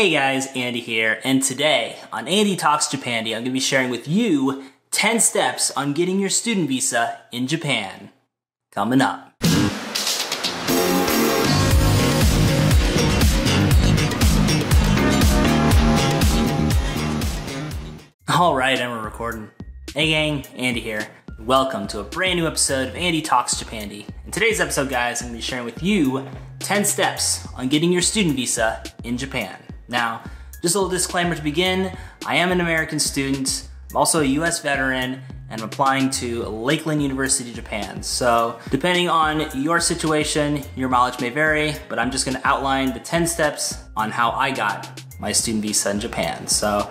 Hey guys, Andy here, and today on Andy Talks Japandy, I'm going to be sharing with you 10 steps on getting your student visa in Japan. Coming up. Alright, and we're recording. Hey gang, Andy here. Welcome to a brand new episode of Andy Talks Japandy. In today's episode, guys, I'm going to be sharing with you 10 steps on getting your student visa in Japan. Now, just a little disclaimer to begin, I am an American student, I'm also a US veteran, and I'm applying to Lakeland University, Japan. So, depending on your situation, your mileage may vary, but I'm just gonna outline the 10 steps on how I got my student visa in Japan. So,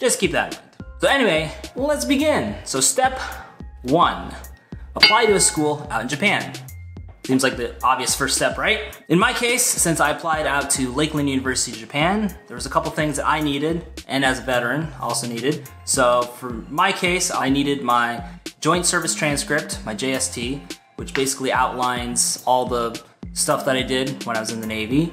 just keep that in mind. So anyway, let's begin. So step 1, apply to a school out in Japan. Seems like the obvious first step, right? In my case, since I applied out to Lakeland University, Japan, there was a couple things that I needed, and as a veteran, also needed. So for my case, I needed my Joint Service Transcript, my JST, which basically outlines all the stuff that I did when I was in the Navy.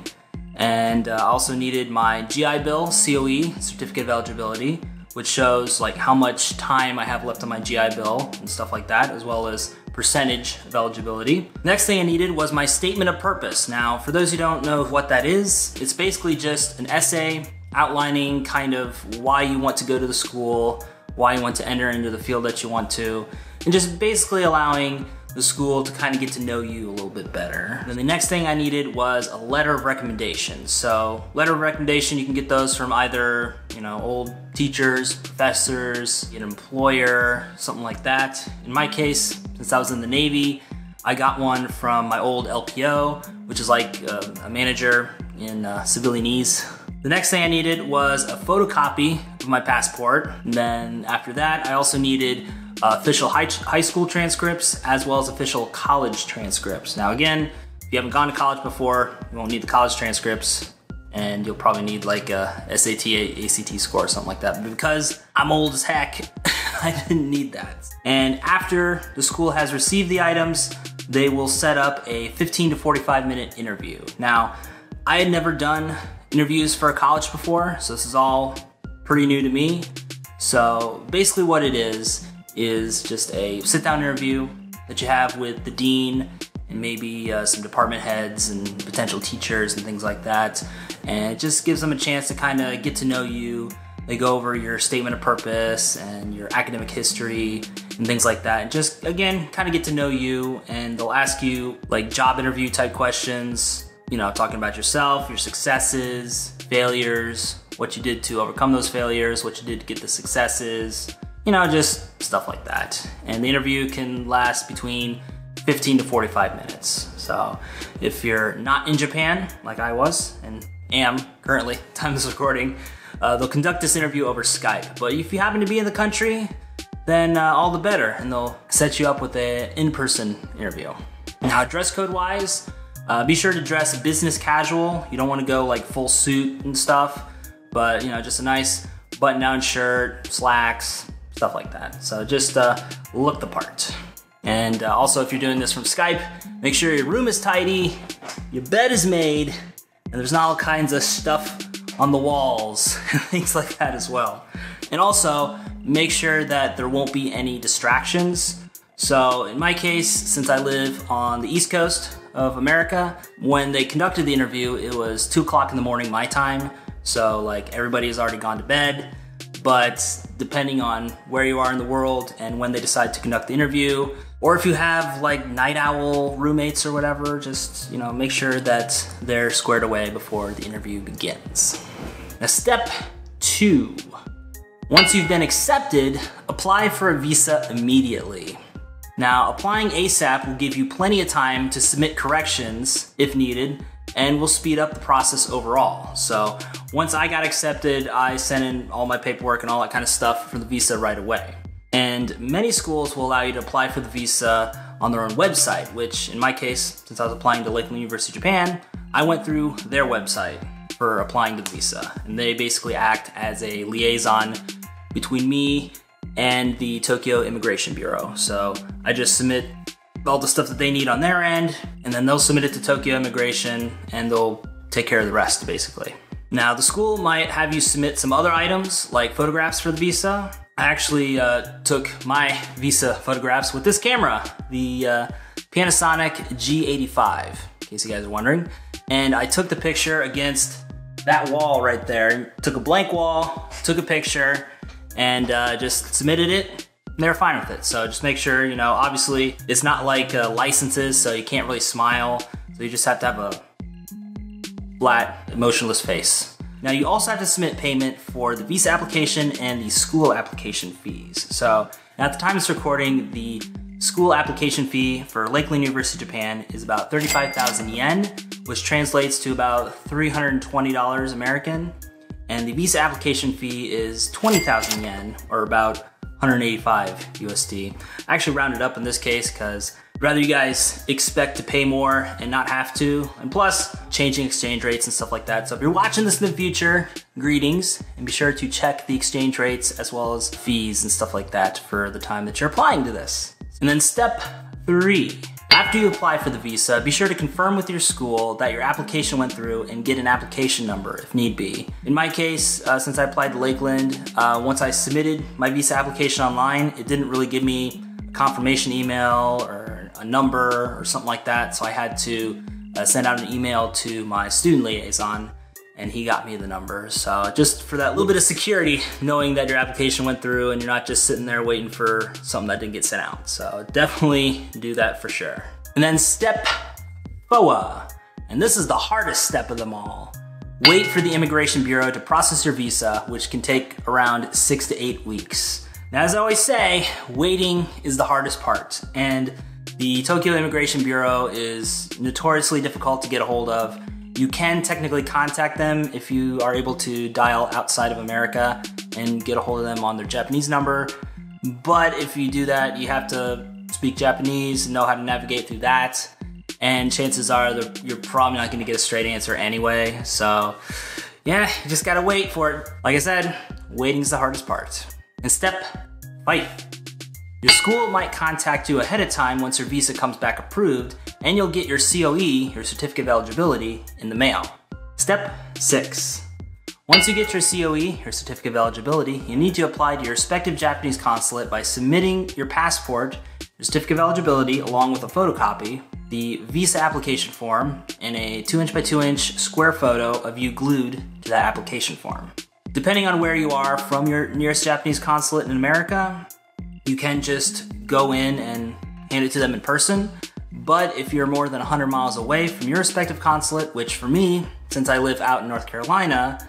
And I also needed my GI Bill, COE, Certificate of Eligibility, which shows like how much time I have left on my GI Bill and stuff like that, as well as percentage of eligibility. Next thing I needed was my statement of purpose. Now, for those who don't know what that is, it's basically just an essay outlining kind of why you want to go to the school, why you want to enter into the field that you want to, and just basically allowing the school to kind of get to know you a little bit better. Then the next thing I needed was a letter of recommendation. So letter of recommendation, you can get those from either, you know, old teachers, professors, an employer, something like that. In my case, since I was in the Navy, I got one from my old LPO, which is like a manager in civilianese. The next thing I needed was a photocopy of my passport. And then after that, I also needed official high school transcripts as well as official college transcripts. Now again, if you haven't gone to college before, you won't need the college transcripts and you'll probably need like a SAT, ACT score or something like that. But because I'm old as heck, I didn't need that. And after the school has received the items, they will set up a 15 to 45 minute interview. Now, I had never done interviews for a college before, so this is all pretty new to me. So basically what it is just a sit-down interview that you have with the dean and maybe some department heads and potential teachers and things like that. And it just gives them a chance to kind of get to know you. They go over your statement of purpose and your academic history and things like that. And just, again, kind of get to know you, and they'll ask you like job interview type questions, you know, talking about yourself, your successes, failures, what you did to overcome those failures, what you did to get the successes, you know, just stuff like that. And the interview can last between 15 to 45 minutes. So if you're not in Japan, like I was and am currently, time is recording, they'll conduct this interview over Skype. But if you happen to be in the country, then all the better, and they'll set you up with an in-person interview. Now, dress code wise, be sure to dress business casual. You don't want to go like full suit and stuff, but you know, just a nice button-down shirt, slacks, stuff like that. So just look the part. And also, if you're doing this from Skype, make sure your room is tidy, your bed is made, and there's not all kinds of stuff on the walls and things like that as well. And also, make sure that there won't be any distractions. So in my case, since I live on the East Coast of America, when they conducted the interview, it was 2 o'clock in the morning my time. So like everybody has already gone to bed. But depending on where you are in the world and when they decide to conduct the interview, or if you have like night owl roommates or whatever, just, you know, make sure that they're squared away before the interview begins. Now, step 2. Once you've been accepted, apply for a visa immediately. Now, applying ASAP will give you plenty of time to submit corrections if needed, and will speed up the process overall. So once I got accepted, I sent in all my paperwork and all that kind of stuff for the visa right away. And many schools will allow you to apply for the visa on their own website, which in my case, since I was applying to Lakeland University, Japan, I went through their website for applying to the visa. And they basically act as a liaison between me and the Tokyo Immigration Bureau. So I just submit all the stuff that they need on their end, and then they'll submit it to Tokyo Immigration, and they'll take care of the rest, basically. Now, the school might have you submit some other items like photographs for the visa. I actually took my visa photographs with this camera, the Panasonic G85, in case you guys are wondering. And I took the picture against that wall right there, took a blank wall, took a picture, and just submitted it. They're fine with it. So just make sure, you know, obviously it's not like licenses, so you can't really smile. So you just have to have a flat, emotionless face. Now you also have to submit payment for the visa application and the school application fees. So at the time of this recording, the school application fee for Lakeland University, Japan is about 35,000 yen, which translates to about $320 American. And the visa application fee is 20,000 yen, or about 185 USD. I actually rounded up in this case because I'd rather you guys expect to pay more and not have to, and plus changing exchange rates and stuff like that. So if you're watching this in the future, greetings, and be sure to check the exchange rates as well as fees and stuff like that for the time that you're applying to this. And then step 3. After you apply for the visa, be sure to confirm with your school that your application went through and get an application number if need be. In my case, since I applied to Lakeland, once I submitted my visa application online, it didn't really give me a confirmation email or a number or something like that, so I had to send out an email to my student liaison, and he got me the number. So just for that little bit of security, knowing that your application went through and you're not just sitting there waiting for something that didn't get sent out. So definitely do that for sure. And then step 4, and this is the hardest step of them all. Wait for the Immigration Bureau to process your visa, which can take around 6 to 8 weeks. Now, as I always say, waiting is the hardest part, and the Tokyo Immigration Bureau is notoriously difficult to get a hold of. You can technically contact them if you are able to dial outside of America and get a hold of them on their Japanese number. But if you do that, you have to speak Japanese and know how to navigate through that. And chances are you're probably not gonna get a straight answer anyway. So yeah, you just gotta wait for it. Like I said, waiting's the hardest part. And step 5. Your school might contact you ahead of time once your visa comes back approved, and you'll get your COE, your Certificate of Eligibility, in the mail. Step 6. Once you get your COE, your Certificate of Eligibility, you need to apply to your respective Japanese consulate by submitting your passport, your Certificate of Eligibility, along with a photocopy, the visa application form, and a 2" by 2" square photo of you glued to that application form. Depending on where you are from your nearest Japanese consulate in America, you can just go in and hand it to them in person, but if you're more than 100 miles away from your respective consulate, which for me, since I live out in North Carolina,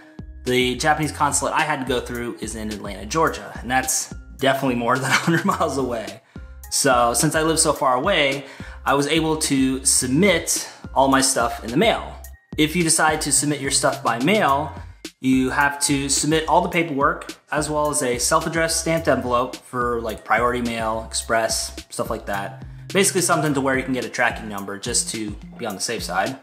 the Japanese consulate I had to go through is in Atlanta, Georgia, and that's definitely more than 100 miles away. So since I live so far away, I was able to submit all my stuff in the mail. If you decide to submit your stuff by mail, you have to submit all the paperwork as well as a self-addressed stamped envelope for like priority mail, express, stuff like that. Basically something to where you can get a tracking number just to be on the safe side,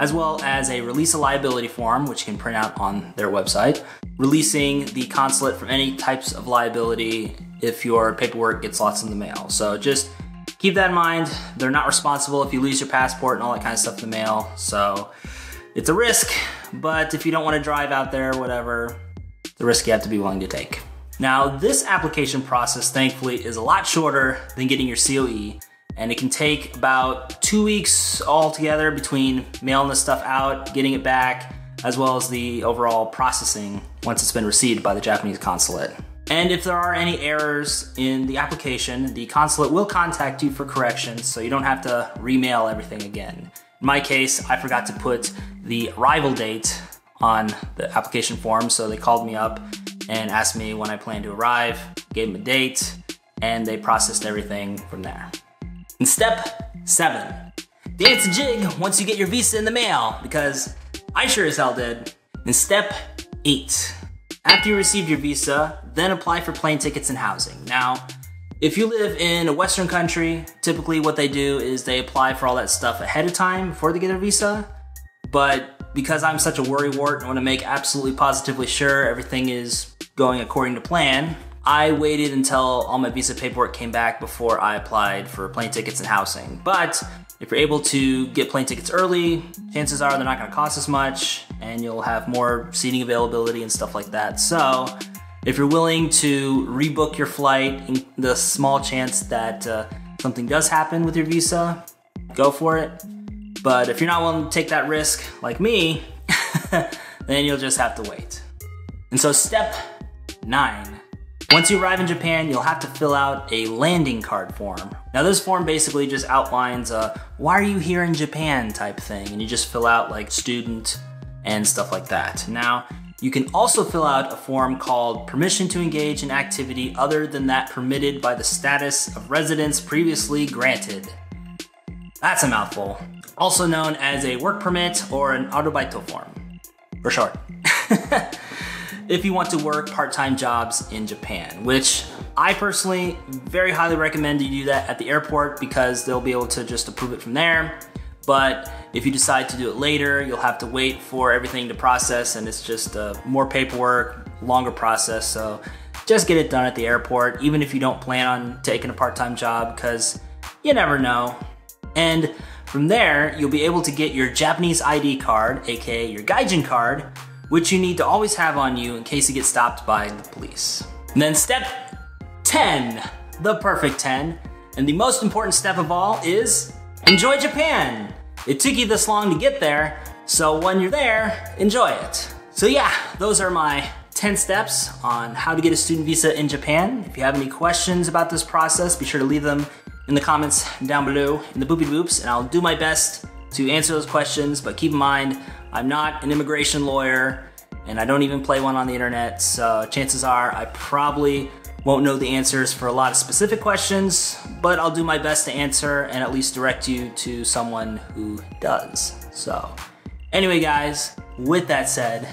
as well as a release of liability form, which you can print out on their website, releasing the consulate from any types of liability if your paperwork gets lost in the mail. So just keep that in mind. They're not responsible if you lose your passport and all that kind of stuff in the mail. So it's a risk, but if you don't want to drive out there, whatever, the risk you have to be willing to take. Now, this application process, thankfully, is a lot shorter than getting your COE, and it can take about 2 weeks altogether between mailing the stuff out, getting it back, as well as the overall processing once it's been received by the Japanese consulate. And if there are any errors in the application, the consulate will contact you for corrections, so you don't have to remail everything again. In my case, I forgot to put the arrival date on the application form, so they called me up and asked me when I planned to arrive, gave them a date, and they processed everything from there. And step 7, dance a jig once you get your visa in the mail, because I sure as hell did. And step 8, after you receive your visa, then apply for plane tickets and housing. Now, if you live in a Western country, typically what they do is they apply for all that stuff ahead of time before they get their visa. But because I'm such a worrywart and want to make absolutely positively sure everything is going according to plan, I waited until all my visa paperwork came back before I applied for plane tickets and housing. But if you're able to get plane tickets early, chances are they're not gonna cost as much and you'll have more seating availability and stuff like that. So if you're willing to rebook your flight in the small chance that something does happen with your visa, go for it. But if you're not willing to take that risk like me, then you'll just have to wait. And so step 9. Once you arrive in Japan, you'll have to fill out a landing card form. Now this form basically just outlines a why are you here in Japan type thing, and you just fill out like student and stuff like that. Now you can also fill out a form called permission to engage in activity other than that permitted by the status of residence previously granted. That's a mouthful. Also known as a work permit or an arubaito form, for short. If you want to work part-time jobs in Japan, which I personally very highly recommend you do that at the airport because they'll be able to just approve it from there. But if you decide to do it later, you'll have to wait for everything to process and it's just more paperwork, longer process. So just get it done at the airport, even if you don't plan on taking a part-time job, because you never know. And from there, you'll be able to get your Japanese ID card, aka your gaijin card, which you need to always have on you in case you get stopped by the police. And then step 10, the perfect 10, and the most important step of all is enjoy Japan. It took you this long to get there, so when you're there, enjoy it. So yeah, those are my 10 steps on how to get a student visa in Japan. If you have any questions about this process, be sure to leave them in the comments down below in the boopy boops, and I'll do my best to answer those questions. But keep in mind, I'm not an immigration lawyer and I don't even play one on the internet. So chances are I probably won't know the answers for a lot of specific questions, but I'll do my best to answer and at least direct you to someone who does. So anyway, guys, with that said,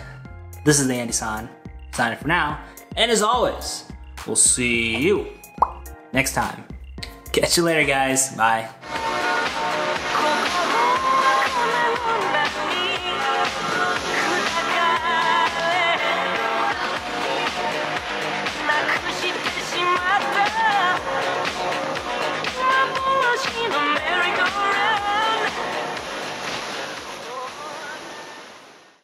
this is the Andy-san signing for now. And as always, we'll see you next time. Catch you later, guys. Bye.